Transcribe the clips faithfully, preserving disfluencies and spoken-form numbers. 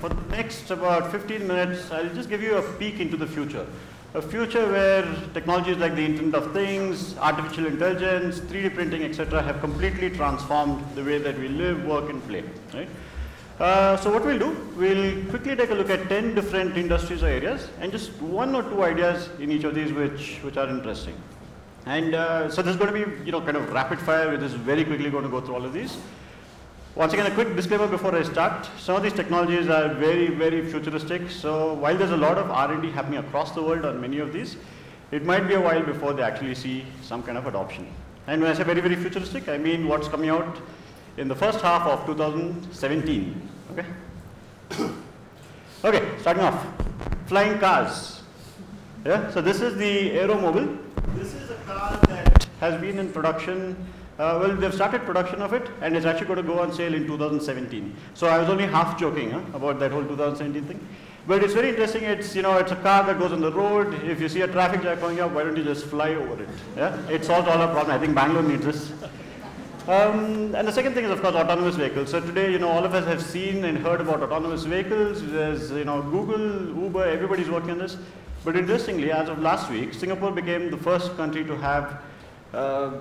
For the next about fifteen minutes, I'll just give you a peek into the future. A future where technologies like the Internet of Things, artificial intelligence, three D printing, et cetera have completely transformed the way that we live, work, and play. Right? Uh, so what we'll do, we'll quickly take a look at ten different industries or areas, and just one or two ideas in each of these which, which are interesting. And uh, so this is going to be, you know, kind of rapid fire. We're just very quickly going to go through all of these. Once again, a quick disclaimer before I start. Some of these technologies are very, very futuristic. So while there's a lot of R and D happening across the world on many of these, it might be a while before they actually see some kind of adoption. And when I say very, very futuristic, I mean what's coming out in the first half of two thousand seventeen. Okay? Okay, starting off. Flying cars. Yeah? So this is the AeroMobile. This is a car that has been in production. Uh, well, they've started production of it, and it's actually going to go on sale in two thousand seventeen. So I was only half joking huh, about that whole two thousand seventeen thing. But it's very interesting. It's, you know, it's a car that goes on the road. If you see a traffic jam coming up, why don't you just fly over it? Yeah? It solves all our problems. I think Bangalore needs this. Um, and the second thing is, of course, autonomous vehicles. So today, you know, all of us have seen and heard about autonomous vehicles. There's, you know, Google, Uber, everybody's working on this. But interestingly, as of last week, Singapore became the first country to have Uh,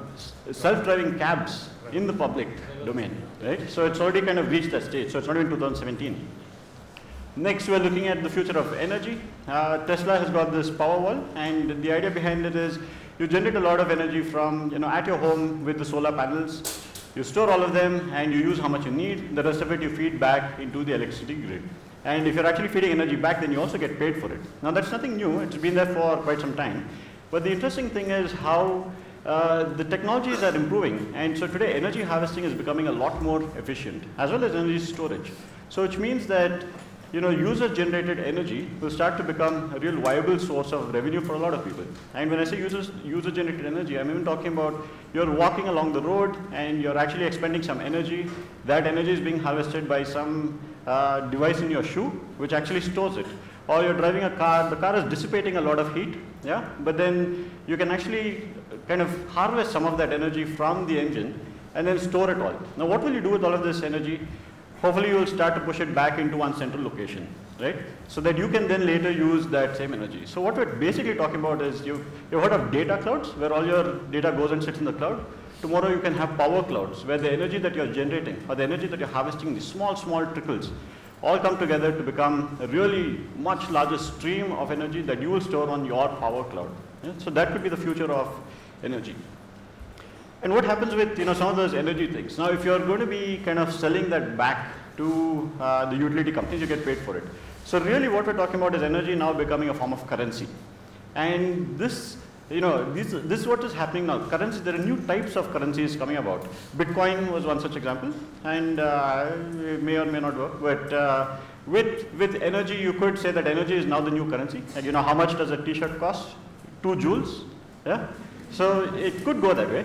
self-driving cabs in the public domain, right? So it's already kind of reached that stage. So it's not even two thousand seventeen. Next, we're looking at the future of energy. Uh, Tesla has got this Powerwall, and the idea behind it is you generate a lot of energy from, you know, at your home with the solar panels. You store all of them, and you use how much you need. The rest of it you feed back into the electricity grid. And if you're actually feeding energy back, then you also get paid for it. Now that's nothing new. It's been there for quite some time. But the interesting thing is how Uh, the technologies are improving, and so today energy harvesting is becoming a lot more efficient, as well as energy storage. So which means that, you know, user-generated energy will start to become a real viable source of revenue for a lot of people. And when I say users, user-generated energy, I'm even talking about you're walking along the road and you're actually expending some energy. That energy is being harvested by some uh, device in your shoe, which actually stores it. Or you're driving a car, the car is dissipating a lot of heat, yeah? But then you can actually kind of harvest some of that energy from the engine and then store it all. Now what will you do with all of this energy? Hopefully you will start to push it back into one central location, right? So that you can then later use that same energy. So what we're basically talking about is, you've, you've heard of data clouds, where all your data goes and sits in the cloud. Tomorrow you can have power clouds, where the energy that you're generating or the energy that you're harvesting, these small, small trickles, all come together to become a really much larger stream of energy that you will store on your power cloud. Yeah? So that could be the future of energy. And what happens with, you know, some of those energy things? Now, if you're going to be kind of selling that back to uh, the utility companies, you get paid for it. So really what we're talking about is energy now becoming a form of currency. And this, you know, this, this is what is happening now. Currency, there are new types of currencies coming about. Bitcoin was one such example, and uh, it may or may not work, but uh, with, with energy, you could say that energy is now the new currency. And you know, how much does a t-shirt cost? Two joules, yeah? So it could go that way.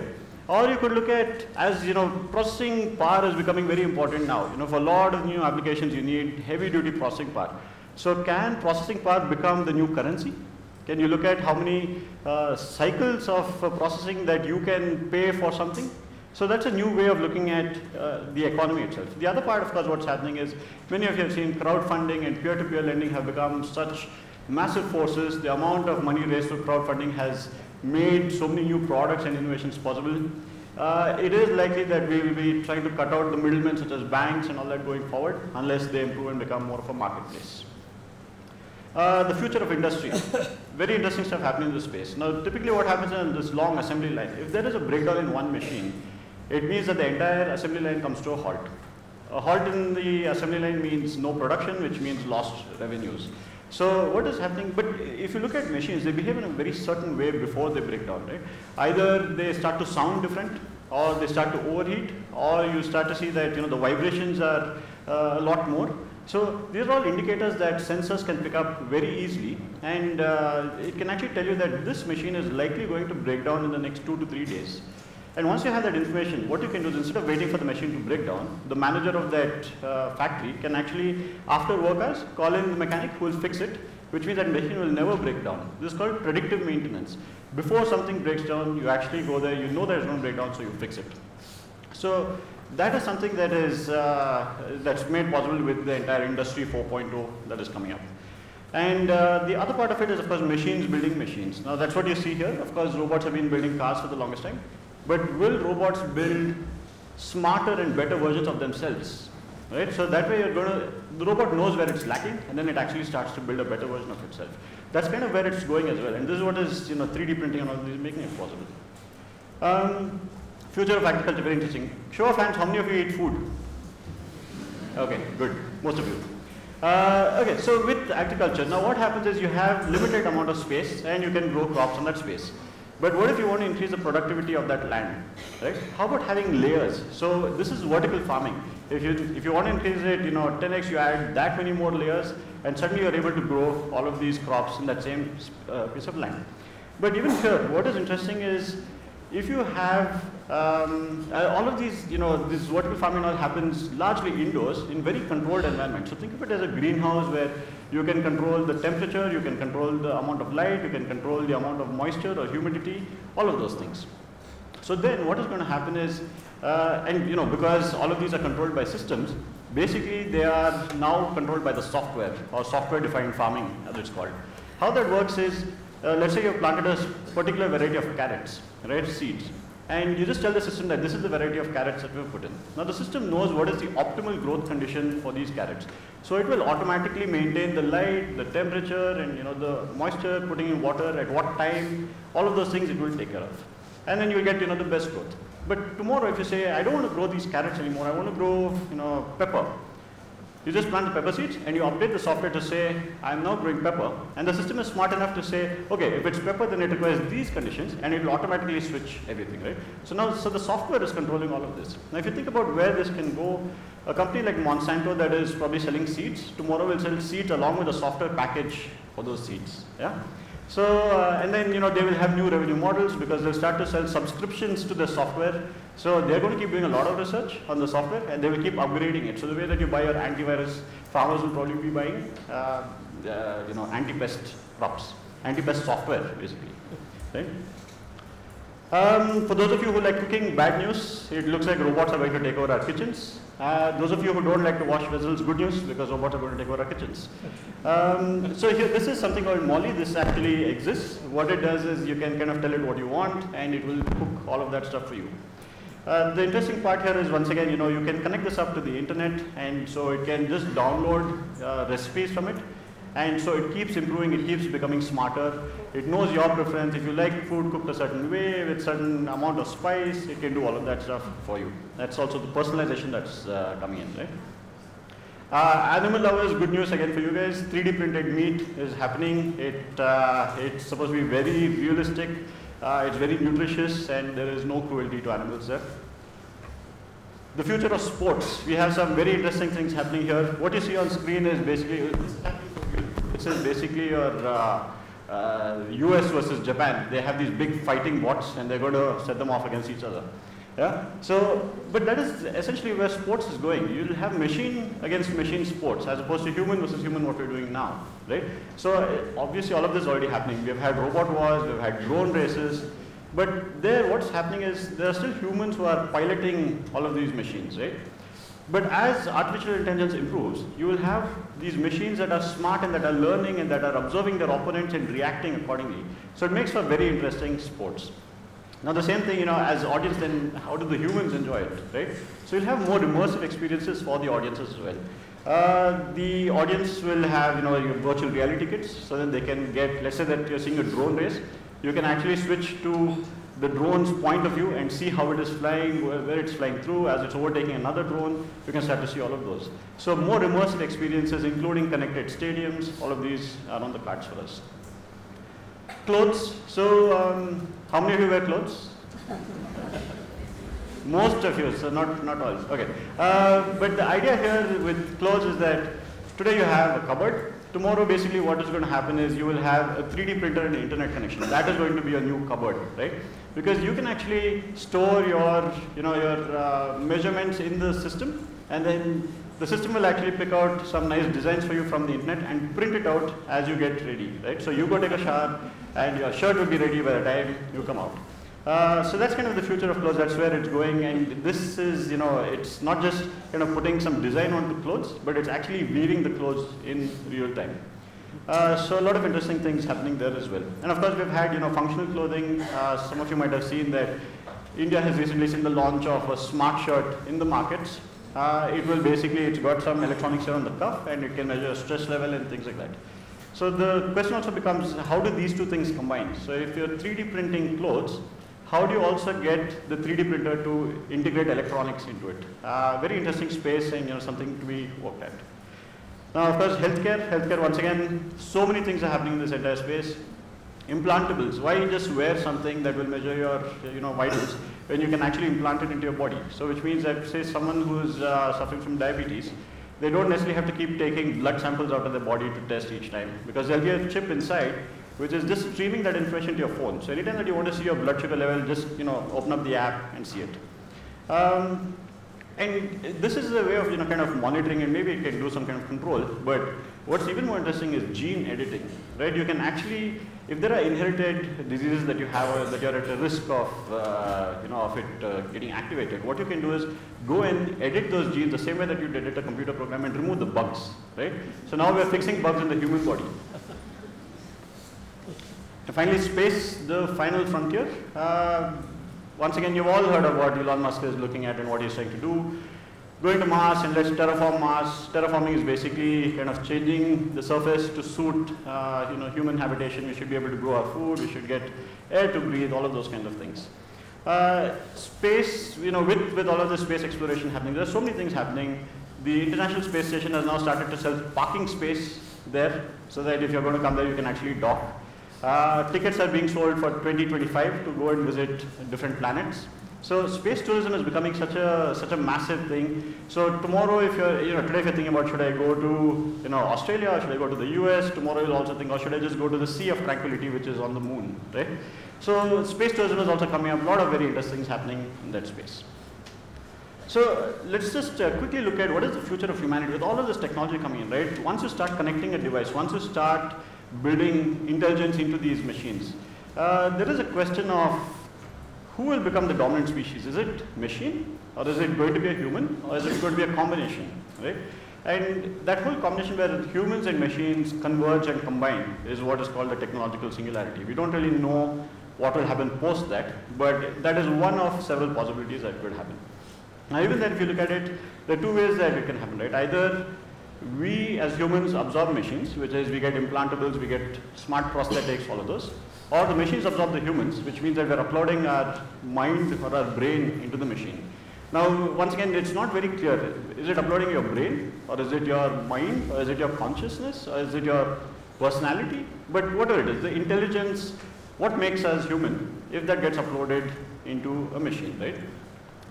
Or you could look at, as you know, processing power is becoming very important now. You know, for a lot of new applications, you need heavy duty processing power. So can processing power become the new currency? Can you look at how many uh, cycles of uh, processing that you can pay for something? So that's a new way of looking at uh, the economy itself. The other part, of course, what's happening is, many of you have seen crowdfunding and peer-to-peer lending have become such massive forces. The amount of money raised through crowdfunding has made so many new products and innovations possible. Uh, it is likely that we will be trying to cut out the middlemen such as banks and all that going forward, unless they improve and become more of a marketplace. Uh, the future of industry. Very interesting stuff happening in this space. Now, typically what happens in this long assembly line, if there is a breakdown in one machine, it means that the entire assembly line comes to a halt. A halt in the assembly line means no production, which means lost revenues. So what is happening? But if you look at machines, they behave in a very certain way before they break down, right? Either they start to sound different, or they start to overheat, or you start to see that, you know, the vibrations are uh, a lot more. So these are all indicators that sensors can pick up very easily, and uh, it can actually tell you that this machine is likely going to break down in the next two to three days. And once you have that information, what you can do is, instead of waiting for the machine to break down, the manager of that uh, factory can actually, after work hours, call in the mechanic who will fix it, which means that machine will never break down. This is called predictive maintenance. Before something breaks down, you actually go there, you know there's no breakdown, so you fix it. So that is something that is uh, that's made possible with the entire Industry four point oh that is coming up. And uh, the other part of it is, of course, machines building machines. Now that's what you see here. Of course, robots have been building cars for the longest time. But will robots build smarter and better versions of themselves? Right? So that way you're going to, the robot knows where it's lacking, and then it actually starts to build a better version of itself. That's kind of where it's going as well. And this is what is, you know, three D printing and all these making it possible. Um, future of agriculture, very interesting. Show of hands, how many of you eat food? Okay, good, most of you. Uh, okay, so with agriculture, now what happens is you have limited amount of space and you can grow crops on that space. But what if you want to increase the productivity of that land, right? How about having layers? So this is vertical farming. If you, if you want to increase it, you know, ten X, you add that many more layers and suddenly you're able to grow all of these crops in that same uh, piece of land. But even here, what is interesting is if you have um, all of these, you know, this vertical farming all happens largely indoors in very controlled environment. So think of it as a greenhouse where you can control the temperature, you can control the amount of light, you can control the amount of moisture or humidity, all of those things. So then what is going to happen is, uh, and you know, because all of these are controlled by systems, basically they are now controlled by the software or software-defined farming as it's called. How that works is, Uh, let's say you've planted a particular variety of carrots, right, seeds, and you just tell the system that this is the variety of carrots that we've put in. Now the system knows what is the optimal growth condition for these carrots. So it will automatically maintain the light, the temperature, and you know, the moisture, putting in water, at what time, all of those things it will take care of. And then you'll get, you know, the best growth. But tomorrow if you say, I don't want to grow these carrots anymore, I want to grow, you know, pepper. You just plant the pepper seeds and you update the software to say, I'm now growing pepper. And the system is smart enough to say, okay, if it's pepper, then it requires these conditions, and it will automatically switch everything, right? So now, so the software is controlling all of this. Now, if you think about where this can go, a company like Monsanto that is probably selling seeds, tomorrow will sell seeds along with a software package for those seeds, yeah? So, uh, and then, you know, they will have new revenue models because they'll start to sell subscriptions to the software. So they're going to keep doing a lot of research on the software and they will keep upgrading it. So the way that you buy your antivirus, farmers will probably be buying, uh, uh, you know, anti-pest crops, anti-pest software, basically, right? Um, for those of you who like cooking, bad news, it looks like robots are going to take over our kitchens. Uh, those of you who don't like to wash vessels, good news, because robots are going to take over our kitchens. Um, so here, this is something called Molly. This actually exists. What it does is you can kind of tell it what you want and it will cook all of that stuff for you. Uh, the interesting part here is, once again, you know, you can connect this up to the internet, and so it can just download uh, recipes from it. And so it keeps improving, it keeps becoming smarter. It knows your preference. If you like food cooked a certain way with certain amount of spice, it can do all of that stuff for you. That's also the personalization that's uh, coming in, right? Uh, animal lovers, good news again for you guys. three D printed meat is happening. It, uh, it's supposed to be very realistic. Uh, it's very nutritious, and there is no cruelty to animals there. The future of sports. We have some very interesting things happening here. What you see on screen is basically, this is basically your uh, uh, U S versus Japan. They have these big fighting bots and they're going to set them off against each other. Yeah? So, but that is essentially where sports is going. You'll have machine against machine sports as opposed to human versus human, what we're doing now, right? So obviously all of this is already happening. We've had robot wars, we've had drone races, but there what's happening is there are still humans who are piloting all of these machines, right? But as artificial intelligence improves, you will have these machines that are smart and that are learning and that are observing their opponents and reacting accordingly. So it makes for very interesting sports. Now the same thing, you know, as audience, then how do the humans enjoy it, right? So you'll have more immersive experiences for the audiences as well. Uh, the audience will have, you know, your virtual reality kits, so then they can get, let's say that you're seeing a drone race, you can actually switch to the drone's point of view and see how it is flying, where it's flying through, as it's overtaking another drone, you can start to see all of those. So more immersive experiences, including connected stadiums, all of these are on the cards for us. Clothes, so um, how many of you wear clothes? Most of you, so not, not all, okay. Uh, but the idea here with clothes is that today you have a cupboard. Tomorrow, basically, what is going to happen is you will have a three D printer and an internet connection. That is going to be your new cupboard, right? Because you can actually store your, you know, your uh, measurements in the system, and then the system will actually pick out some nice designs for you from the internet and print it out as you get ready, right? So you go take a shower, and your shirt will be ready by the time you come out. Uh, so that's kind of the future of clothes. That's where it's going, and this is, you know, it's not just kind of putting some design onto clothes, but it's actually weaving the clothes in real time. Uh, so a lot of interesting things happening there as well. And of course, we've had, you know, functional clothing. Uh, some of you might have seen that India has recently seen the launch of a smart shirt in the markets. Uh, it will basically, it's got some electronics here on the cuff, and it can measure stress level and things like that. So the question also becomes, how do these two things combine? So if you're three D printing clothes, how do you also get the three D printer to integrate electronics into it? Uh, very interesting space, and, you know, something to be worked at. Now, of course, healthcare. Healthcare, once again, so many things are happening in this entire space. Implantables. Why you just wear something that will measure your, you know, vitals when you can actually implant it into your body? So, which means that, say, someone who's uh, suffering from diabetes, they don't necessarily have to keep taking blood samples out of their body to test each time, because there'll be a chip inside which is just streaming that information to your phone. So anytime that you want to see your blood sugar level, just, you know, open up the app and see it. Um, and this is a way of, you know, kind of monitoring, and maybe it can do some kind of control. But what's even more interesting is gene editing, right? You can actually, if there are inherited diseases that you have, or that you're at a risk of, uh, you know, of it uh, getting activated, what you can do is go and edit those genes the same way that you did it a computer program and remove the bugs, right? So now we're fixing bugs in the human body. And finally, space, the final frontier. Uh, once again, you've all heard of what Elon Musk is looking at and what he's trying to do. Going to Mars, and let's terraform Mars. Terraforming is basically kind of changing the surface to suit uh, you know, human habitation. We should be able to grow our food, we should get air to breathe, all of those kinds of things. Uh, space, you know, with, with all of the space exploration happening, there are so many things happening. The International Space Station has now started to sell parking space there, so that if you're going to come there, you can actually dock. Uh, tickets are being sold for twenty twenty-five to go and visit different planets. So space tourism is becoming such a such a massive thing. So tomorrow, if you're, you know, today if you're thinking about should I go to, you know, Australia, or should I go to the U S, tomorrow you'll also think, or should I just go to the Sea of Tranquility, which is on the moon, right? So space tourism is also coming up. A lot of very interesting things happening in that space. So let's just uh, quickly look at what is the future of humanity with all of this technology coming in, right? Once you start connecting a device, once you start building intelligence into these machines, uh, there is a question of who will become the dominant species? Is it machine, or is it going to be a human, or is it going to be a combination, right? And that whole combination where humans and machines converge and combine is what is called the technological singularity. We don't really know what will happen post that, but that is one of several possibilities that could happen. Now, even then, if you look at it, there are two ways that it can happen, right? Either we as humans absorb machines, which is we get implantables, we get smart prosthetics, all of those, or the machines absorb the humans, which means that we're uploading our mind or our brain into the machine. Now, once again, it's not very clear. Is it uploading your brain, or is it your mind, or is it your consciousness, or is it your personality? But whatever it is, the intelligence, what makes us human, if that gets uploaded into a machine, right?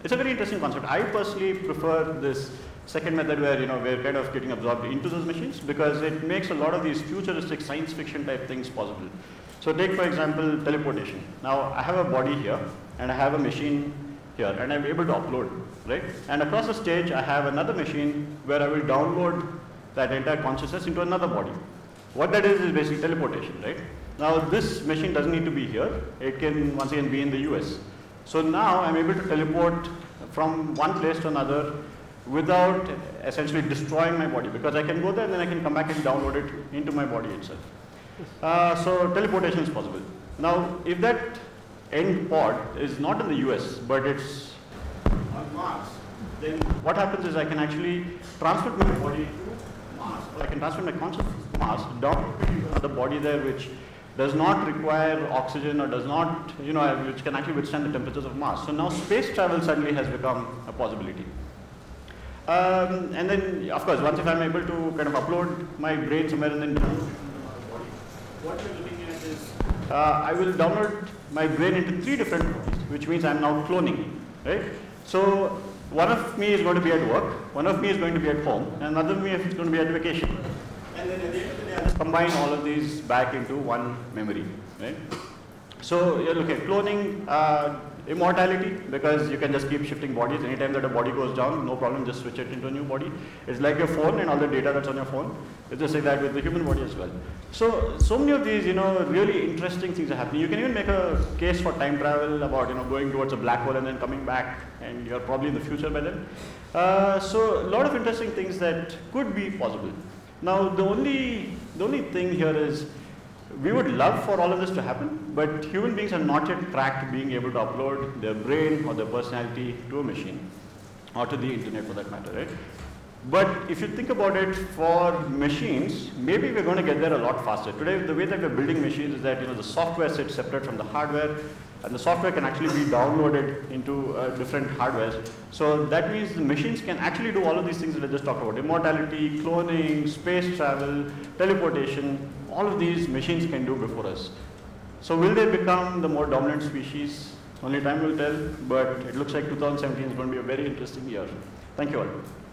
It's a very interesting concept. I personally prefer this second method where, you know, we're kind of getting absorbed into those machines, because it makes a lot of these futuristic science fiction type things possible. So take, for example, teleportation. Now, I have a body here, and I have a machine here, and I'm able to upload, right? And across the stage, I have another machine where I will download that entire consciousness into another body. What that is is basically teleportation, right? Now, this machine doesn't need to be here. It can, once again, be in the U S. So now, I'm able to teleport from one place to another without essentially destroying my body, because I can go there and then I can come back and download it into my body itself. Uh, so teleportation is possible. Now, if that end pod is not in the U S, but it's on Mars, then what happens is I can actually transfer my body to Mars, or I can transfer my consciousness to Mars, down to the body there, which does not require oxygen, or does not, you know, which can actually withstand the temperatures of Mars. So now space travel suddenly has become a possibility. Um, and then, of course, once if I'm able to kind of upload my brain somewhere and then download it into my body, what we're looking at is uh, I will download my brain into three different bodies, which means I'm now cloning, right? So one of me is going to be at work, one of me is going to be at home, and another me is going to be at vacation. And then at the end of the day, I'll just combine all of these back into one memory, right? So you're looking at cloning. Uh, Immortality, because you can just keep shifting bodies. Anytime that a body goes down, no problem, just switch it into a new body. It's like your phone and all the data that's on your phone. It's just like that with the human body as well. So, so many of these, you know, really interesting things are happening. You can even make a case for time travel about, you know, going towards a black hole and then coming back, and you're probably in the future by then. Uh, so, a lot of interesting things that could be possible. Now, the only, the only thing here is, we would love for all of this to happen, but human beings are not yet cracked being able to upload their brain or their personality to a machine, or to the internet for that matter, right? But if you think about it, for machines, maybe we're going to get there a lot faster. Today, the way that we're building machines is that, you know, the software sits separate from the hardware, and the software can actually be downloaded into uh, different hardwares. So that means the machines can actually do all of these things that I just talked about. Immortality, cloning, space travel, teleportation, all of these machines can do before us. So will they become the more dominant species? Only time will tell, but it looks like two thousand seventeen is going to be a very interesting year. Thank you all.